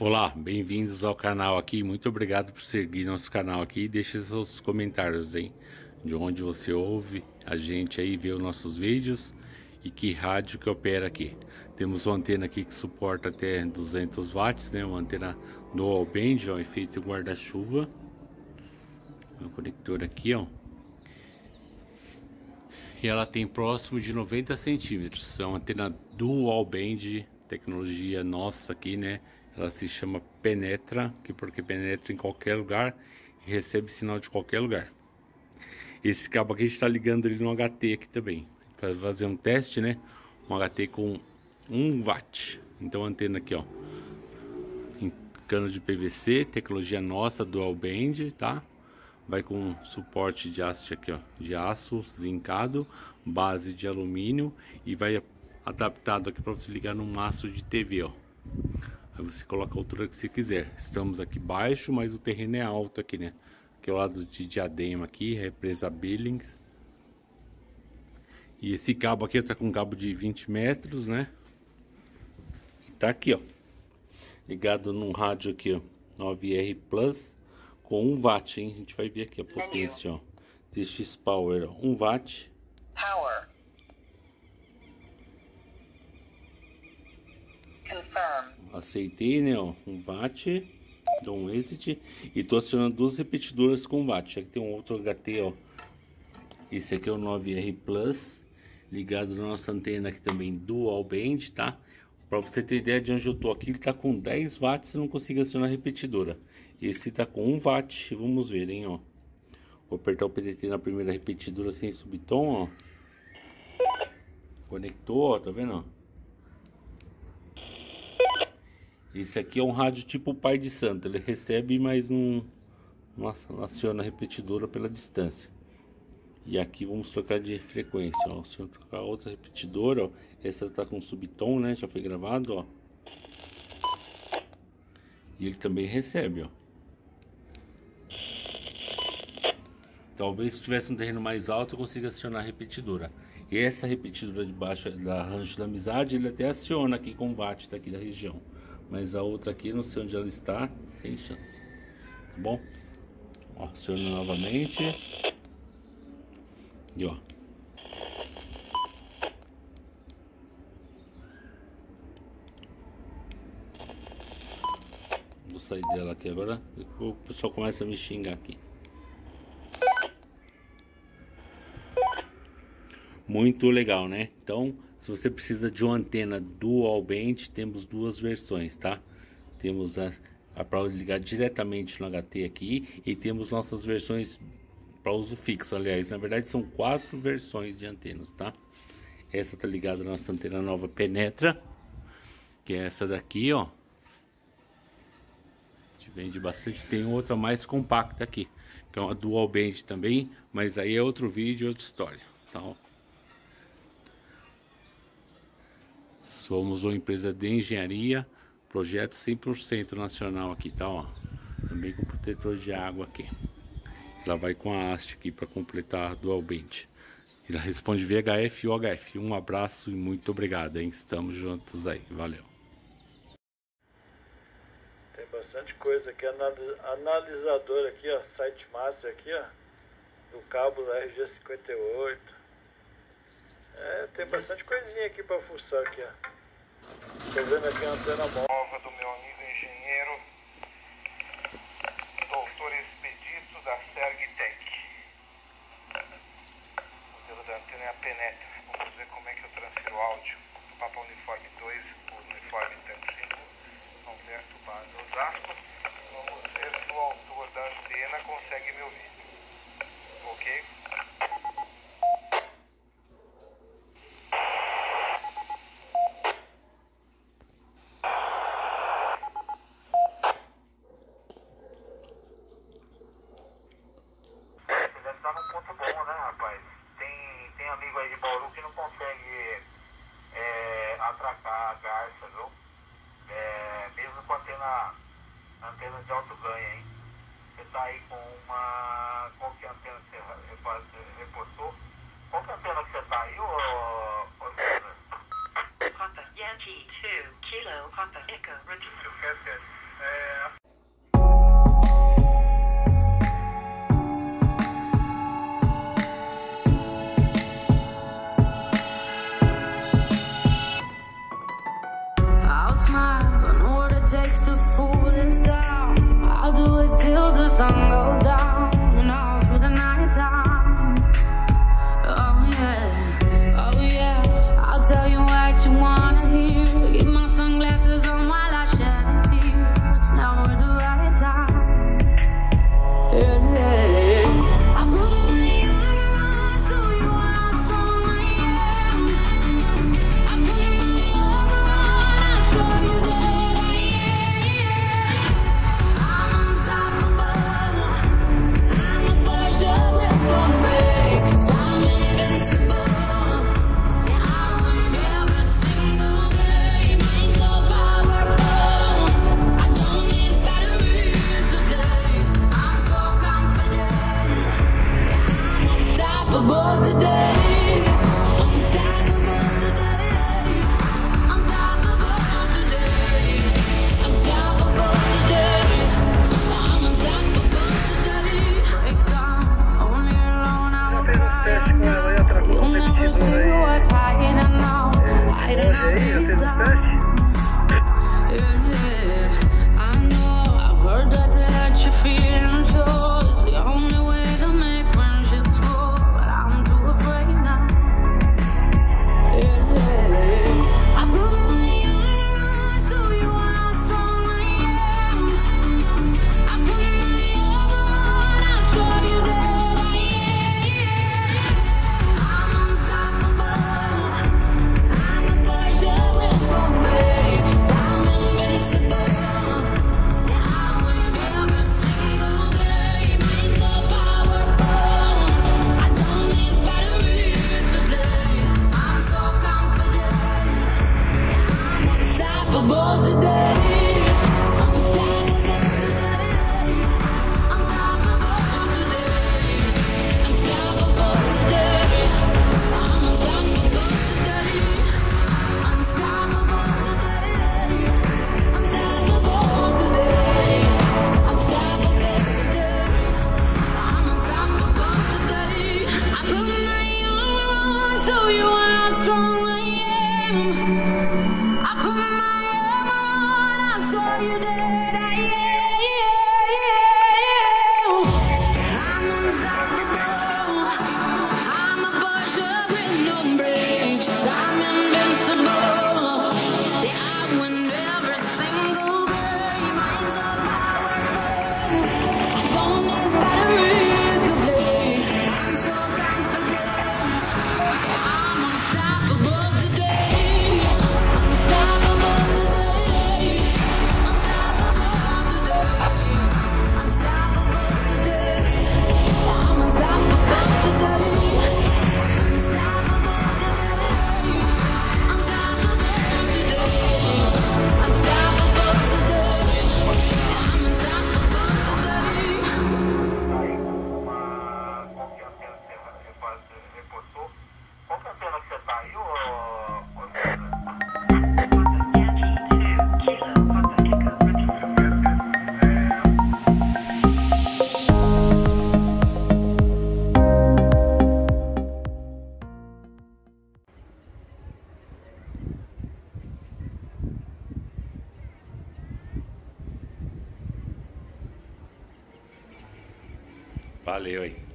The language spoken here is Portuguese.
Olá, bem-vindos ao canal aqui, muito obrigado por seguir nosso canal aqui. Deixe seus comentários, hein? De onde você ouve a gente aí, vê os nossos vídeos e que rádio que opera aqui. Temos uma antena aqui que suporta até 200 watts, né? Uma antena dual band, ó, efeito guarda-chuva. Um conector aqui, ó. E ela tem próximo de 90 centímetros. É uma antena dual band, tecnologia nossa aqui, né? Ela se chama Penetra, porque penetra em qualquer lugar e recebe sinal de qualquer lugar. Esse cabo aqui a gente está ligando ele no HT aqui também. Para fazer um teste, né? Um HT com 1 watt. Então a antena aqui, ó. Em cano de PVC, tecnologia nossa, dual band, tá? Vai com suporte de haste aqui, ó. De aço zincado, base de alumínio. E vai adaptado aqui para você ligar no maço de TV, ó. Aí você coloca a altura que você quiser. Estamos aqui baixo, mas o terreno é alto aqui, né? Aqui ao lado de Diadema aqui, represa Billings. E esse cabo aqui tá com um cabo de 20 metros, né? E tá aqui, ó. Ligado num rádio aqui, ó. 9R Plus com 1 watt, hein? A gente vai ver aqui a potência, ó. TX Power, ó. 1 watt. Power. Confirm. Aceitei, né, ó, 1 watt, dou um exit e tô acionando duas repetidoras com watt. Aqui tem um outro HT, ó, esse aqui é o 9R Plus, ligado na nossa antena aqui também, dual band, tá? Pra você ter ideia de onde eu tô aqui, ele tá com 10 watts e não consigo acionar a repetidora. Esse tá com 1 watt, vamos ver, hein, ó. Vou apertar o PTT na primeira repetidora sem subtom, ó. Conectou, ó, tá vendo, ó? Esse aqui é um rádio tipo pai de santo, ele recebe, mas não aciona a repetidora pela distância. E aqui vamos trocar de frequência, ó. Se eu trocar outra repetidora, ó, essa tá com subtom, né, já foi gravado, ó. E ele também recebe, ó. Talvez se tivesse um terreno mais alto eu consiga acionar a repetidora. E essa repetidora de baixo da Rancho da Amizade, ele até aciona aqui com watt daqui da região. Mas a outra aqui, não sei onde ela está, sem chance. Tá bom? Ó, aciono novamente. E ó. Vou sair dela aqui agora. O pessoal começa a me xingar aqui. Muito legal, né? Então, se você precisa de uma antena dual band, temos duas versões, tá? Temos a para ligar diretamente no HT aqui e temos nossas versões para uso fixo. Aliás, na verdade são 4 versões de antenas, tá? Essa tá ligada na nossa antena nova Penetra, que é essa daqui, ó. A gente vende bastante, tem outra mais compacta aqui, que é uma dual band também, mas aí é outro vídeo, outra história, tá? Ó. Somos uma empresa de engenharia, projeto 100% nacional aqui, tá, ó. Também com protetor de água aqui. Ela vai com a haste aqui para completar dualmente. Ela responde VHF e UHF. Um abraço e muito obrigado, hein. Estamos juntos aí, valeu. Tem bastante coisa aqui, analisador aqui, ó, Site Master aqui, ó, do cabo RG58. É, tem bastante coisinha aqui para fuçar aqui, ó. Tô vendo aqui a antena nova do meu amigo engenheiro Doutor Expedito da Sergtec. O modelo da antena é a Penetra. Vamos ver como é que eu transfiro o áudio. Vou para uniforme 2 por uniforme tanque 5. Alberto Barros Osasco. Vamos ver se o autor da antena consegue me ouvir. Ok? Yankee 2 Kilo Papa Echo Return. Valeu aí.